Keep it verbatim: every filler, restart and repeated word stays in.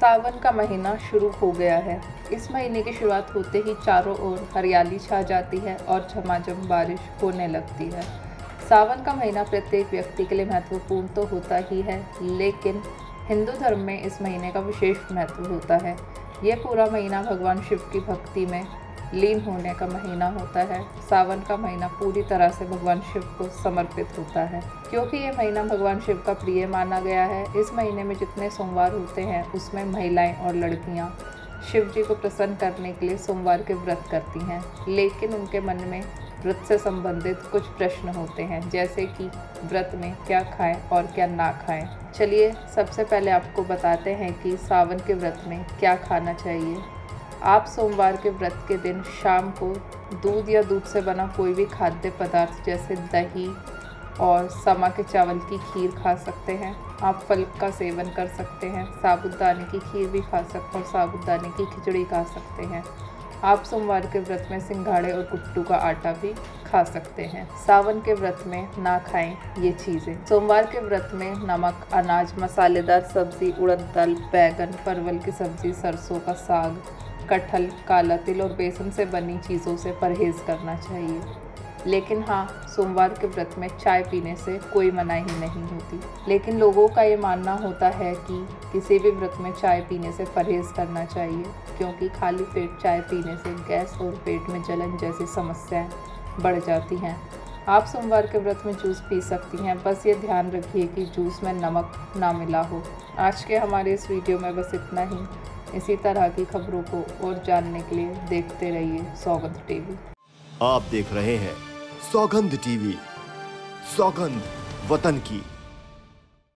सावन का महीना शुरू हो गया है। इस महीने की शुरुआत होते ही चारों ओर हरियाली छा जाती है और झमाझम बारिश होने लगती है। सावन का महीना प्रत्येक व्यक्ति के लिए महत्वपूर्ण तो होता ही है, लेकिन हिंदू धर्म में इस महीने का विशेष महत्व होता है। ये पूरा महीना भगवान शिव की भक्ति में लीन होने का महीना होता है। सावन का महीना पूरी तरह से भगवान शिव को समर्पित होता है, क्योंकि ये महीना भगवान शिव का प्रिय माना गया है। इस महीने में जितने सोमवार होते हैं उसमें महिलाएं और लड़कियां शिव जी को प्रसन्न करने के लिए सोमवार के व्रत करती हैं, लेकिन उनके मन में व्रत से संबंधित कुछ प्रश्न होते हैं, जैसे कि व्रत में क्या खाएं और क्या ना खाएं। चलिए सबसे पहले आपको बताते हैं कि सावन के व्रत में क्या खाना चाहिए। आप सोमवार के व्रत के दिन शाम को दूध या दूध से बना कोई भी खाद्य पदार्थ जैसे दही और समा के चावल की खीर खा सकते हैं। आप फल का सेवन कर सकते हैं, साबुदाने की खीर भी खा सकते हैं और साबुदाने की खिचड़ी खा सकते हैं। आप सोमवार के व्रत में सिंघाड़े और कुट्टू का आटा भी खा सकते हैं। सावन के व्रत में ना खाएं ये चीज़ें। सोमवार के व्रत में नमक, अनाज, मसालेदार सब्जी, उड़द दाल, बैगन, परवल की सब्जी, सरसों का साग, कटहल, काला तिल और बेसन से बनी चीज़ों से परहेज़ करना चाहिए। लेकिन हाँ, सोमवार के व्रत में चाय पीने से कोई मनाही नहीं होती। लेकिन लोगों का ये मानना होता है कि किसी भी व्रत में चाय पीने से परहेज़ करना चाहिए, क्योंकि खाली पेट चाय पीने से गैस और पेट में जलन जैसी समस्याएं बढ़ जाती हैं। आप सोमवार के व्रत में जूस पी सकती हैं, बस ये ध्यान रखिए कि जूस में नमक ना मिला हो। आज के हमारे इस वीडियो में बस इतना ही। इसी तरह की खबरों को और जानने के लिए देखते रहिए सौगंध टीवी। आप देख रहे हैं सौगंध टीवी। सौगंध वतन की।